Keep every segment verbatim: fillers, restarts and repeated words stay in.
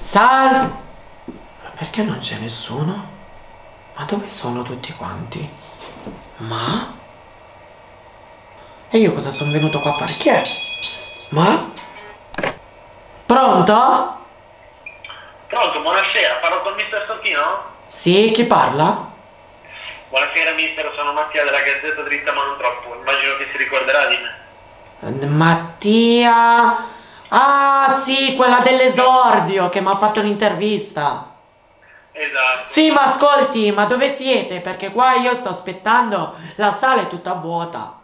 Salve! Ma perché non c'è nessuno? Ma dove sono tutti quanti? Ma? E io cosa sono venuto qua a fare? Chi è? Ma? Pronto? Pronto, buonasera, parlo con il mister Stortino? Sì, chi parla? Buonasera mister, sono Mattia della Gazzetta Dritta ma non troppo, immagino che si ricorderà di me. Mattia... Ah sì, quella dell'esordio che mi ha fatto l'intervista. Esatto. Sì, ma ascolti, ma dove siete? Perché qua io sto aspettando, la sala è tutta vuota.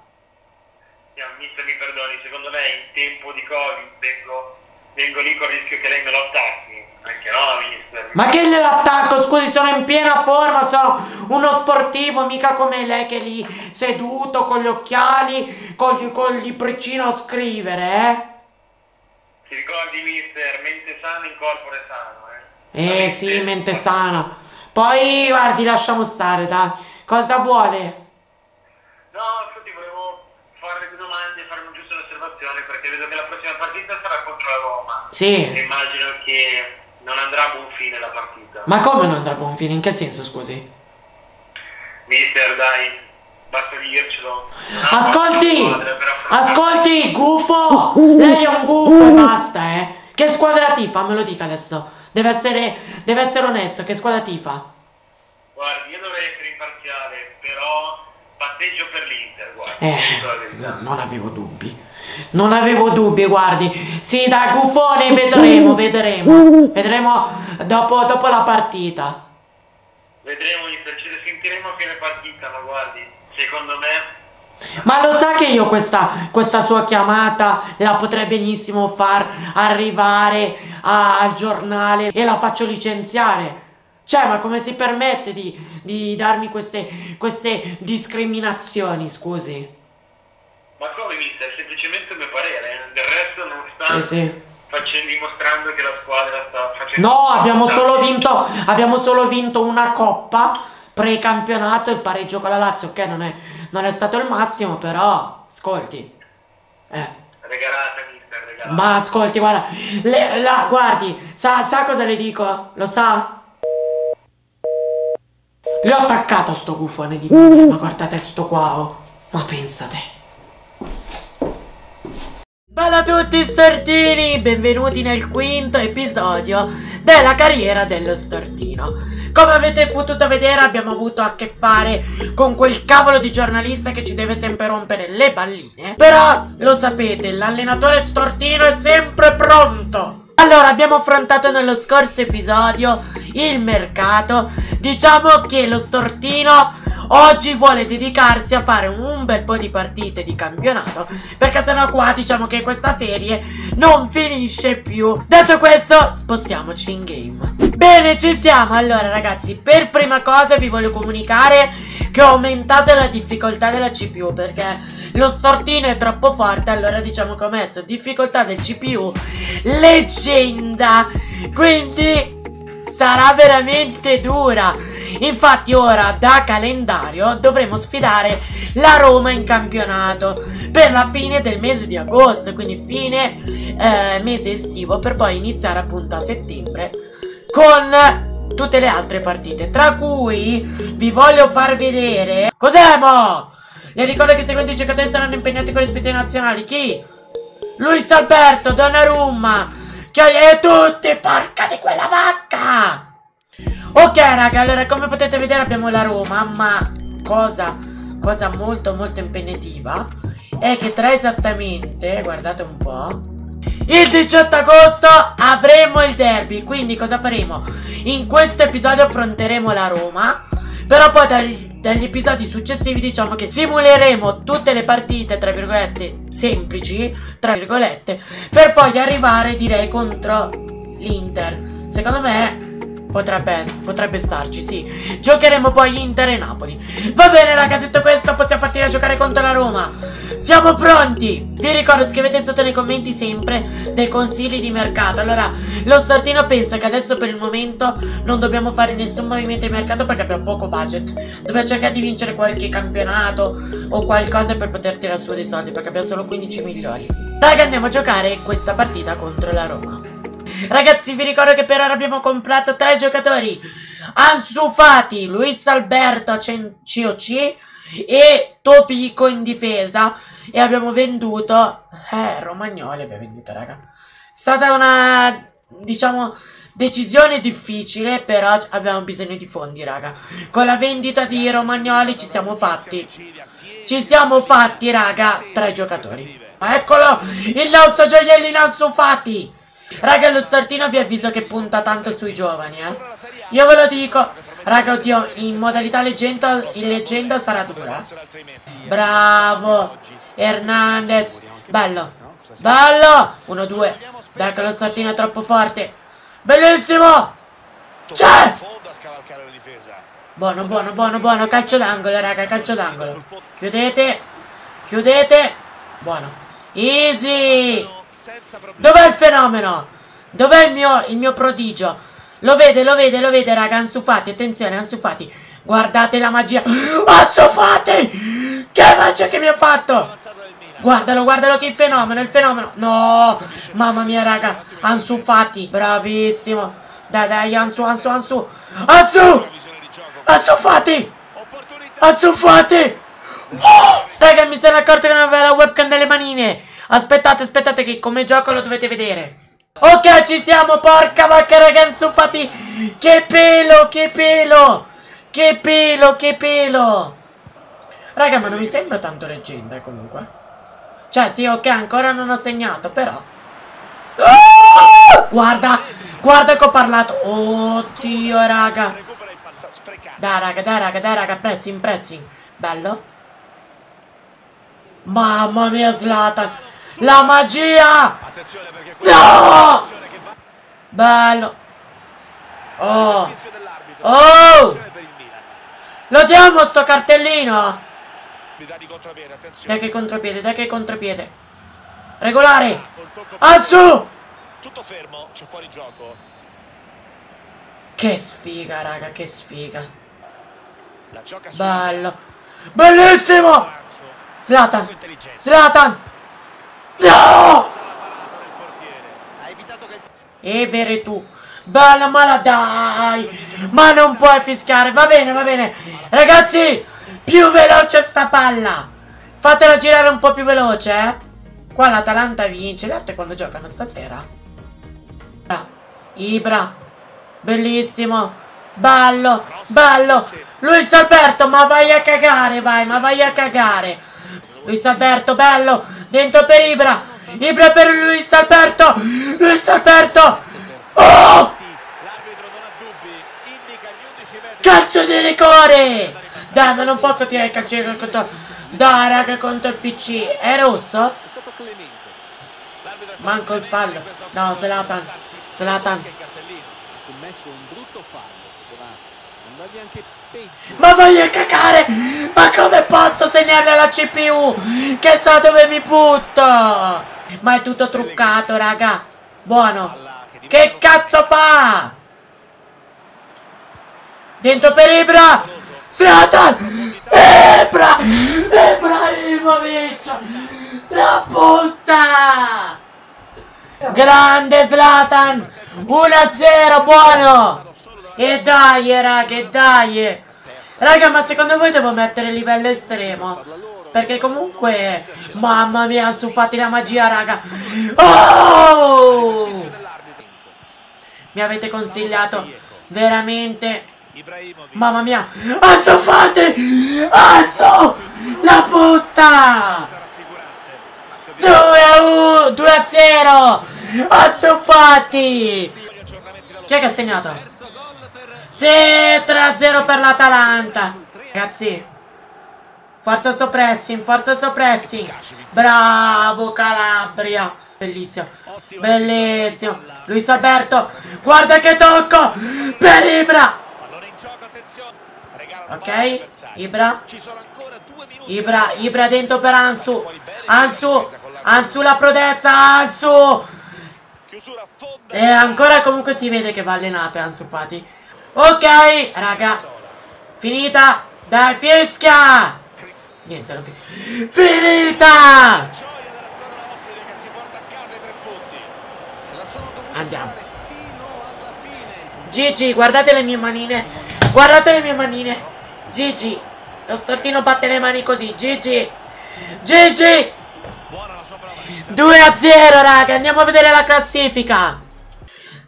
Yeah, mister, mi perdoni, secondo lei in tempo di Covid vengo, vengo lì con il rischio che lei me lo attacchi? Anche no, mister. Ma che gliel'attacco? Scusi, sono in piena forma, sono uno sportivo, mica come lei che è lì seduto con gli occhiali, con, con il libricino a scrivere, eh? Ti ricordi, mister? Mente sana in corpore sano, eh? Eh sì, mente sana. Poi, guardi, lasciamo stare, dai. Cosa vuole? No, infatti volevo fare due domande e farmi giusto un'osservazione, perché vedo che la prossima partita sarà contro la Roma. Sì. E immagino che non andrà a buon fine la partita. Ma come non andrà a buon fine? In che senso, scusi? Mister, dai. Basta dircelo. Ascolti, ascolti, gufo. Lei è un gufo e basta, eh. Che squadra tifa? Me lo dica adesso. Deve essere, deve essere onesto. Che squadra tifa? Guardi, io dovrei essere imparziale, però patteggio per l'Inter, guarda. Eh, non, non avevo dubbi. Non avevo dubbi, guardi. Sì, da gufone vedremo, vedremo. Vedremo dopo, dopo la partita. Vedremo, ci sentiremo a fine partita, ma guardi. Secondo me... Ma lo sa che io questa, questa sua chiamata la potrei benissimo far arrivare a, al giornale e la faccio licenziare. Cioè, ma come si permette di, di darmi queste, queste discriminazioni, scusi? Ma come, mister? Semplicemente il mio parere. Del resto non sta... Eh sì. Facendo, dimostrando che la squadra sta facendo... No, abbiamo solo vinto, abbiamo solo vinto una coppa... Precampionato, il pareggio con la Lazio, ok, non è, non è stato il massimo, però ascolti, eh. Regalata, mister, regalata. Ma ascolti, guarda, le, la, guardi, sa, sa cosa le dico? Lo sa? Le ho attaccato sto gufone di me, ma guardate sto qua, oh. Ma pensate. Ciao a tutti stortini, benvenuti nel quinto episodio della carriera dello stortino. Come avete potuto vedere abbiamo avuto a che fare con quel cavolo di giornalista che ci deve sempre rompere le palline. Però lo sapete, l'allenatore stortino è sempre pronto. Allora, abbiamo affrontato nello scorso episodio il mercato. Diciamo che lo stortino... oggi vuole dedicarsi a fare un bel po' di partite di campionato, perché sennò qua diciamo che questa serie non finisce più. Detto questo, spostiamoci in game. Bene, ci siamo. Allora ragazzi, per prima cosa vi voglio comunicare che ho aumentato la difficoltà della C P U, perché lo stortino è troppo forte. Allora diciamo che ho messo difficoltà del C P U leggenda, quindi sarà veramente dura. Infatti ora da calendario dovremo sfidare la Roma in campionato per la fine del mese di agosto, quindi fine eh, mese estivo, per poi iniziare appunto a settembre con tutte le altre partite, tra cui vi voglio far vedere cos'è mo? Le ricordo che i seguenti giocatori saranno impegnati con le spese nazionali. Chi? Luis Alberto, Donnarumma, Chiaia e tutti, porca di quella vacca! Ok raga, allora come potete vedere abbiamo la Roma, ma cosa, cosa molto molto impegnativa è che tra esattamente, guardate un po', il diciotto agosto avremo il derby. Quindi cosa faremo? In questo episodio affronteremo la Roma, però poi dagli, dagli episodi successivi diciamo che simuleremo tutte le partite, tra virgolette, semplici, tra virgolette, per poi arrivare direi contro l'Inter. Secondo me... Potrebbe, potrebbe starci, sì. Giocheremo poi Inter e Napoli. Va bene raga, detto questo possiamo partire a giocare contro la Roma. Siamo pronti. Vi ricordo, scrivete sotto nei commenti sempre dei consigli di mercato. Allora, lo stortino pensa che adesso per il momento non dobbiamo fare nessun movimento di mercato perché abbiamo poco budget. Dobbiamo cercare di vincere qualche campionato o qualcosa per poter tirare su dei soldi, perché abbiamo solo quindici milioni. Raga, andiamo a giocare questa partita contro la Roma. Ragazzi, vi ricordo che per ora abbiamo comprato tre giocatori: Ansu Fati, Luis Alberto C O C e Topico in difesa. E abbiamo venduto Eh, Romagnoli abbiamo venduto, raga. È stata una, diciamo, decisione difficile, però abbiamo bisogno di fondi, raga. Con la vendita di Romagnoli ci siamo fatti Ci siamo fatti, raga, tre giocatori. Eccolo, il nostro gioiellino Ansu Fati. Raga, lo Stortino vi avviso che punta tanto sui giovani, eh. Io ve lo dico. Raga, oddio, in modalità leggenda, in leggenda sarà dura. Bravo Hernandez. Bello, bello. uno due. Dai che lo Stortino è troppo forte. Bellissimo. C'è. Buono, buono, buono, buono. Calcio d'angolo, raga, calcio d'angolo. Chiudete, chiudete. Buono. Easy. Dov'è il fenomeno? Dov'è il mio, il mio prodigio? Lo vede, lo vede, lo vede, raga. Ansu Fati, attenzione, Ansu Fati. Guardate la magia. Ansu Fati! Che magia che mi ha fatto! Guardalo, guardalo che il fenomeno, il fenomeno. No, mamma mia, raga. Ansu Fati, bravissimo. Dai, dai, Ansu, Ansu, Ansu. Ansu! Ansu Fati! Ansu Fati! Oh! Raga, mi sono accorto che non aveva la webcam nelle manine. Aspettate, aspettate che come gioco lo dovete vedere. Ok, ci siamo, porca vacca, raga, Ansu Fati. Che pelo, che pelo. Che pelo, che pelo. Raga, ma non mi sembra tanto leggenda, comunque. Cioè, sì, ok, ancora non ho segnato, però. Oh! Guarda, guarda che ho parlato. Oddio, raga. Dai, raga, dai, raga, dai, raga, pressing, pressing. Bello. Mamma mia, Zlatan. La magia. No. Bello. Oh. Oh. Lo diamo sto cartellino. Dai che contropiede, dai che contropiede. Regolare. Ansu. Tutto fermo, c'è fuori gioco. Che sfiga, raga, che sfiga. Bello. Bellissimo. Zlatan. Zlatan. No! E vere tu. Bella, ma la dai. Ma non puoi fischiare. Va bene, va bene. Ragazzi, più veloce sta palla. Fatela girare un po' più veloce, eh. Qua l'Atalanta vince. Le altre quando giocano stasera. Ibra. Ibra. Bellissimo. Ballo, ballo. Luis Alberto, ma vai a cagare, vai, ma vai a cagare. Luis Alberto, bello. Dentro per Ibra. Ibra per Luis Alberto. Luis Alberto. Oh! Calcio di rigore. Dai, ma non posso tirare il calcio contro... Dai, raga, contro il P C. È rosso? Manco il fallo. No, Zlatan. Zlatan. Un brutto fallo, anche ma vai a cacare, ma come posso segnarle alla C P U che sa dove mi butto, ma è tutto truccato, raga. Buono, che cazzo fa dentro per Ibra. Zlatan, Ibra, Ibrahimović, la punta. Grande Zlatan, uno a zero, buono. E dai, raga, e dai. Raga, ma secondo voi devo mettere il livello estremo? Perché comunque, mamma mia, Ansu Fati la magia, raga. Oh! Mi avete consigliato veramente. Mamma mia, Ansu Fati, Ansu, la puttana. Due a zero. Ansu Fati. Chi è che ha segnato? Sì, tre a zero per l'Atalanta. Ragazzi, forza sto pressing, forza sto pressing. Bravo Calabria. Bellissimo, bellissimo. Luis Alberto, guarda che tocco per Ibra. Ok, Ibra. Ibra, Ibra dentro per Ansu. Ansu, Ansu la prodezza. Ansu. E ancora comunque si vede che va allenato Ansu Fati. Ok, raga, finita. Dai, fischia. Niente, non fischia. Finita. Andiamo. Gigi, guardate le mie manine. Guardate le mie manine. Gigi. Lo Stortino batte le mani così. Gigi. Gigi. due a zero, raga. Andiamo a vedere la classifica.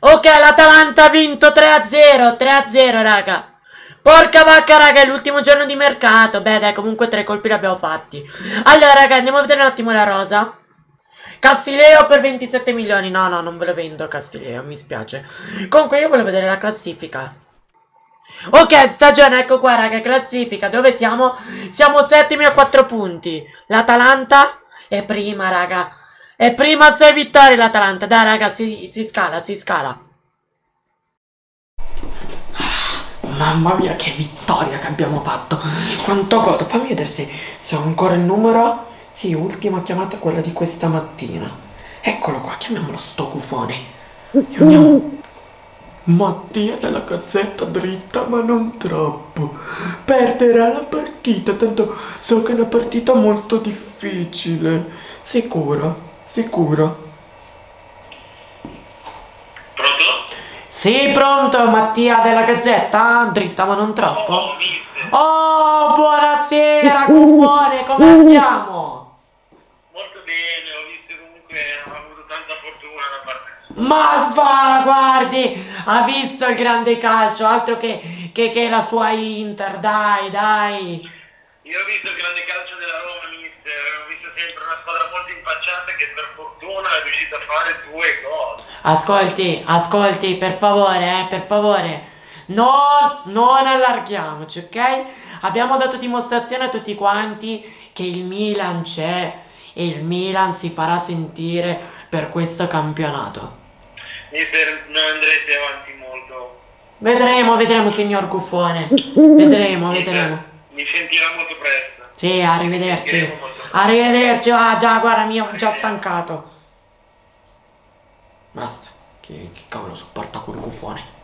Ok, l'Atalanta ha vinto tre a zero. tre a zero, raga. Porca vacca, raga, è l'ultimo giorno di mercato. Beh, dai, comunque tre colpi li abbiamo fatti. Allora, raga, andiamo a vedere un attimo la rosa. Castileo per ventisette milioni. No, no, non ve lo vendo Castileo, mi spiace. Comunque io voglio vedere la classifica. Ok, stagione, ecco qua, raga, classifica. Dove siamo? Siamo settimi a quattro punti. L'Atalanta è prima, raga. È prima a sei vittorie l'Atalanta. Dai, raga, si, si scala, si scala. Mamma mia, che vittoria che abbiamo fatto. Quanto godo. Fammi vedere se, se ho ancora il numero. Sì, ultima chiamata, quella di questa mattina. Eccolo qua, chiamiamolo sto cufone. Chiamiamo Mattia della Gazzetta Dritta ma non troppo. Perderà la partita, tanto so che è una partita molto difficile. Sicuro? Sicuro? Sì, pronto, Mattia della Gazzetta? Dritta ma non troppo? Oh, buonasera, cufone, come andiamo? Molto bene, ho visto comunque, ho avuto tanta fortuna da parte sua. Ma va, guardi, ha visto il grande calcio, altro che, che, che la sua Inter, dai, dai. Io ho visto il grande calcio della Roma, mister, ho visto sempre una squadra molto impacciata che per fortuna è riuscita a fare due gol. Ascolti, ascolti, per favore, eh, per favore. Non, non allarghiamoci, ok? Abbiamo dato dimostrazione a tutti quanti che il Milan c'è e il Milan si farà sentire per questo campionato. Mister, non andrete avanti molto. Vedremo, vedremo, signor Cuffone. Vedremo, vedremo. Mi sentirà molto presto. Sì, arrivederci. Arrivederci, ah già, guarda, mi ho già stancato. Basta, che, che cavolo sopporta quel Cuffone.